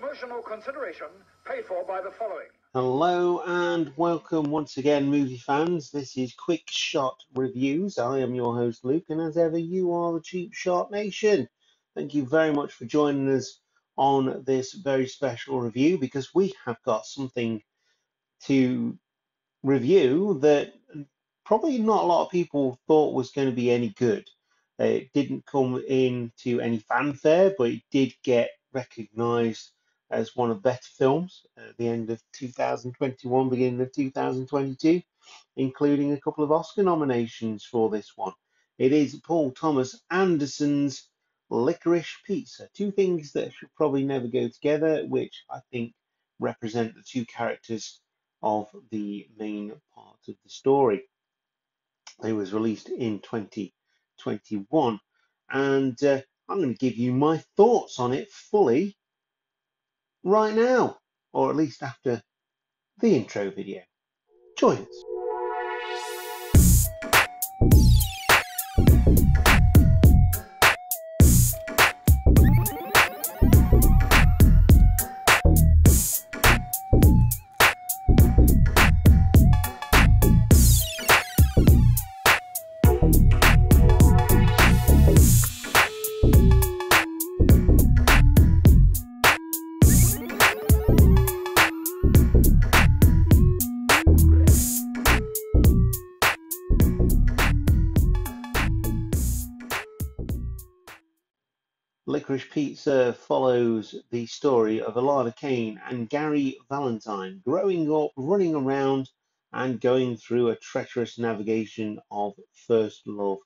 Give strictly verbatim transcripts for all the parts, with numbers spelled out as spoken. Promotional consideration paid for by the following. Hello and welcome once again, movie fans. This is Quick Shot Reviews. I am your host, Luke, and as ever, you are the Cheap Shot Nation. Thank you very much for joining us on this very special review, because we have got something to review that probably not a lot of people thought was going to be any good. It didn't come into any fanfare, but it did get recognised as one of the better films at the end of two thousand twenty-one, beginning of two thousand twenty-two, including a couple of Oscar nominations for this one. It is Paul Thomas Anderson's Licorice Pizza. Two things that should probably never go together, which I think represent the two characters of the main part of the story. It was released in twenty twenty-one, and uh, I'm going to give you my thoughts on it fully right now, or at least after the intro video. Join us. Licorice Pizza follows the story of Alana Kane and Gary Valentine growing up, running around, and going through a treacherous navigation of first love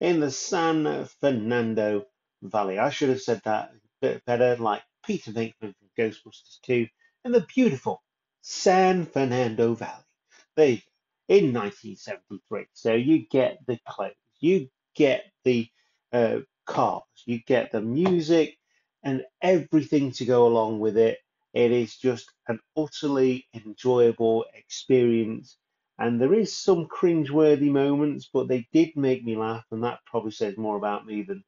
in the San Fernando Valley. I should have said that a bit better, like Peter Venkman from Ghostbusters two, and the beautiful San Fernando Valley. There you go, in nineteen seventy-three. So you get the clothes, you get the uh, cars, you get the music and everything to go along with it. It is just an utterly enjoyable experience, and there is some cringeworthy moments, but they did make me laugh, and that probably says more about me than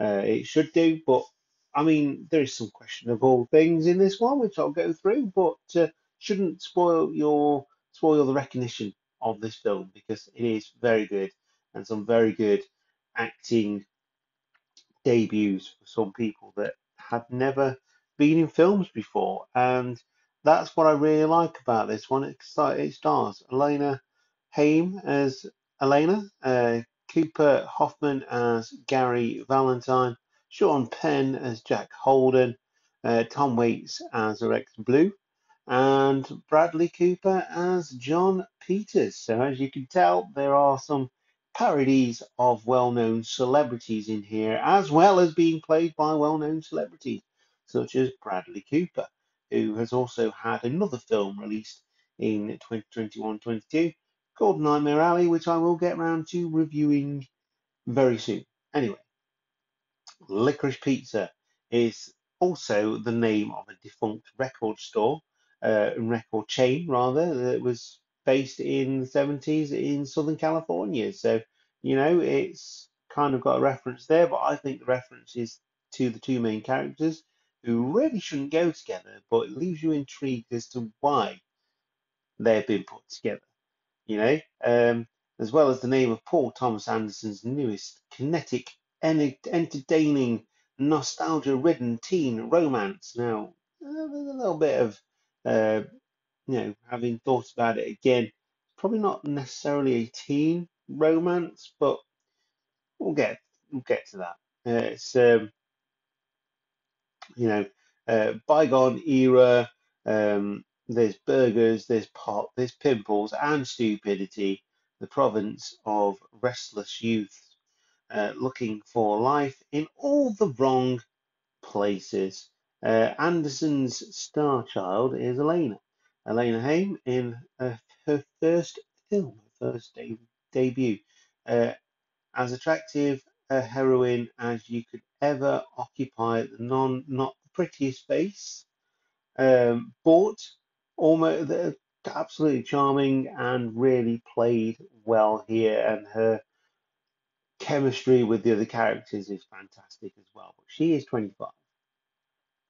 uh, it should do. But I mean, there is some questionable things in this one, which I'll go through, but uh, shouldn't spoil your spoil the recognition of this film, because it is very good, and some very good acting debuts for some people that have never been in films before. And that's what I really like about this one. It stars Alana Haim as Alana, uh, Cooper Hoffman as Gary Valentine, Sean Penn as Jack Holden, uh, Tom Waits as Rex Blue, and Bradley Cooper as John Peters. So as you can tell, there are some parodies of well-known celebrities in here, as well as being played by well-known celebrities such as Bradley Cooper, who has also had another film released in twenty twenty-one twenty-two called Nightmare Alley, which I will get round to reviewing very soon. Anyway, Licorice Pizza is also the name of a defunct record store, uh, record chain rather, that was based in the seventies in Southern California. So, you know, it's kind of got a reference there, but I think the reference is to the two main characters who really shouldn't go together, but it leaves you intrigued as to why they've been put together, you know, um, as well as the name of Paul Thomas Anderson's newest kinetic, en entertaining, nostalgia-ridden teen romance. Now, there's a little bit of... Uh, you know, having thought about it again, probably not necessarily a teen romance, but we'll get we'll get to that. Uh, it's um, you know, uh, bygone era. Um, there's burgers, there's pop, there's pimples and stupidity. The province of restless youth, uh, looking for life in all the wrong places. Uh, Anderson's star child is Alana. Alana Haim in uh, her first film, her first de debut, uh, as attractive a heroine as you could ever occupy the non not the prettiest face, um, but almost uh, absolutely charming and really played well here, and her chemistry with the other characters is fantastic as well. But she is twenty-five,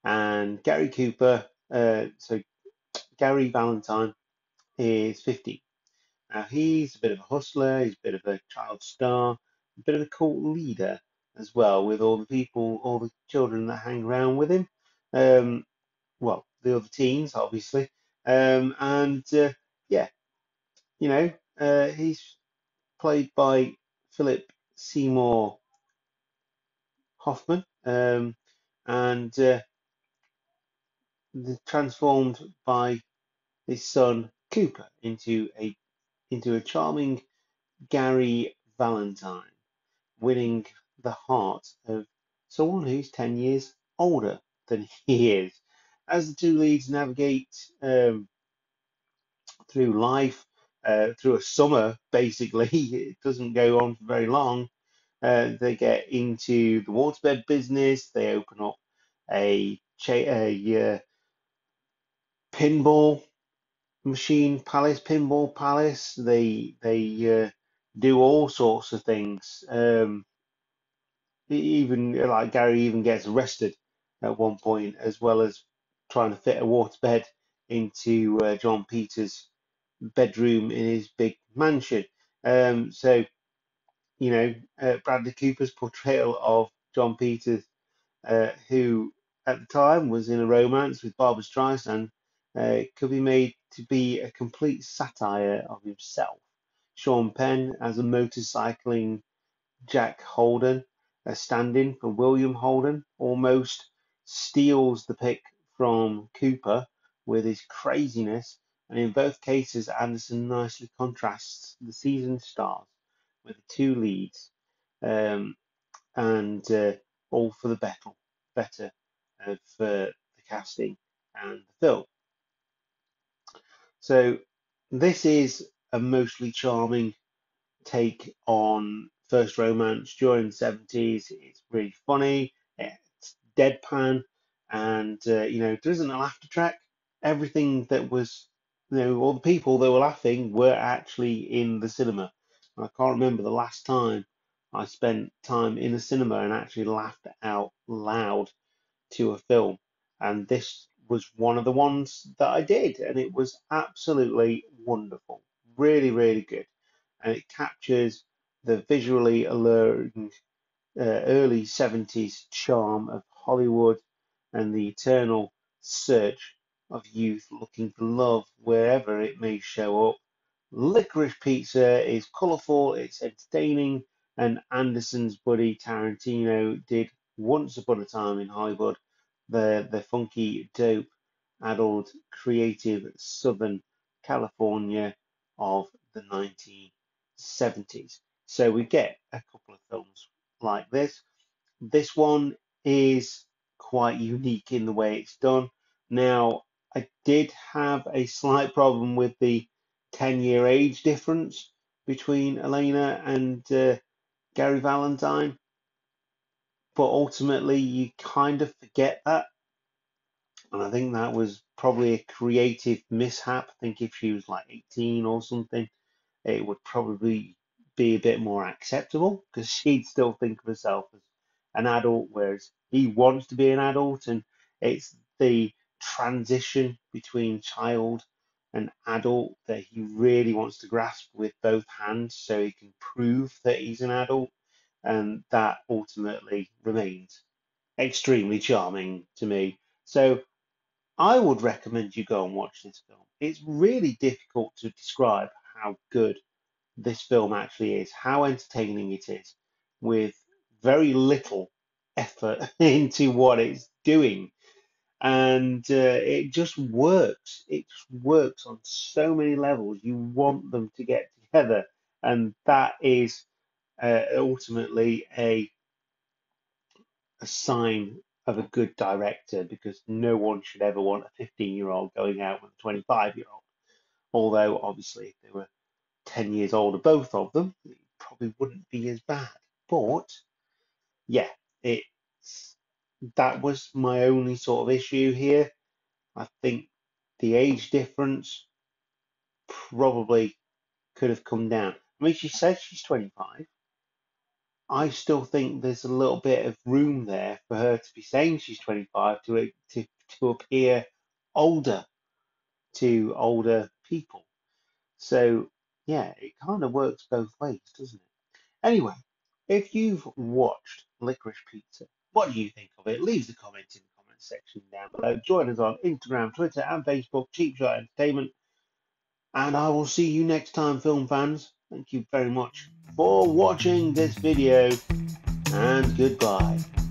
and Gary Cooper, uh, so Gary Valentine, is fifty. Now, he's a bit of a hustler, he's a bit of a child star, a bit of a cult leader as well, with all the people, all the children that hang around with him. Um, well, the other teens, obviously. Um, and, uh, yeah, you know, uh, he's played by Philip Seymour Hoffman, um, and uh, transformed by his son Cooper into a into a charming Gary Valentine, winning the heart of someone who's ten years older than he is. As the two leads navigate um, through life, uh, through a summer, basically, it doesn't go on for very long. Uh, they get into the waterbed business. They open up a, cha a uh, pinball machine palace, pinball palace. They they uh, do all sorts of things. Um, even like Gary even gets arrested at one point, as well as trying to fit a waterbed into uh, John Peters' bedroom in his big mansion. Um, so. You know, uh, Bradley Cooper's portrayal of John Peters, uh, who at the time was in a romance with Barbra Streisand, uh, could be made to be a complete satire of himself. Sean Penn as a motorcycling Jack Holden, a stand-in for William Holden, almost steals the pick from Cooper with his craziness, and in both cases, Anderson nicely contrasts the seasoned stars with the two leads, um, and uh, all for the better, better of uh, the casting and the film. So this is a mostly charming take on first romance during the seventies. It's really funny, it's deadpan, and uh, you know, there isn't a laughter track. Everything that was, you know, all the people that were laughing were actually in the cinema. I can't remember the last time I spent time in a cinema and actually laughed out loud to a film. And this was one of the ones that I did. And it was absolutely wonderful. Really, really good. And it captures the visually alluring uh, early seventies charm of Hollywood and the eternal search of youth looking for love wherever it may show up. Licorice Pizza is colourful, it's entertaining, and Anderson's buddy Tarantino did Once Upon a Time in Hollywood, the, the funky, dope, adult, creative Southern California of the nineteen seventies. So we get a couple of films like this. This one is quite unique in the way it's done. Now, I did have a slight problem with the ten year age difference between Alana and uh, Gary Valentine, but ultimately you kind of forget that, and I think that was probably a creative mishap. I think if she was like eighteen or something, it would probably be a bit more acceptable, because she'd still think of herself as an adult, whereas he wants to be an adult, and it's the transition between child an adult that he really wants to grasp with both hands so he can prove that he's an adult, and that ultimately remains extremely charming to me. So I would recommend you go and watch this film. It's really difficult to describe how good this film actually is, how entertaining it is, with very little effort into what it's doing. And uh, it just works. It just works on so many levels. You want them to get together. And that is uh, ultimately a, a sign of a good director, because no one should ever want a fifteen year old going out with a twenty-five year old. Although, obviously, if they were ten years older, both of them, it probably wouldn't be as bad. But, yeah, it's... that was my only sort of issue here. I think the age difference probably could have come down. I mean, she says she's twenty-five. I still think there's a little bit of room there for her to be saying she's twenty-five to to to appear older to older people. So yeah, it kind of works both ways, doesn't it? Anyway, if you've watched Licorice Pizza, what do you think of it? Leave the comment in the comment section down below. Join us on Instagram, Twitter and Facebook, Cheap Shot Entertainment. And I will see you next time, film fans. Thank you very much for watching this video, and goodbye.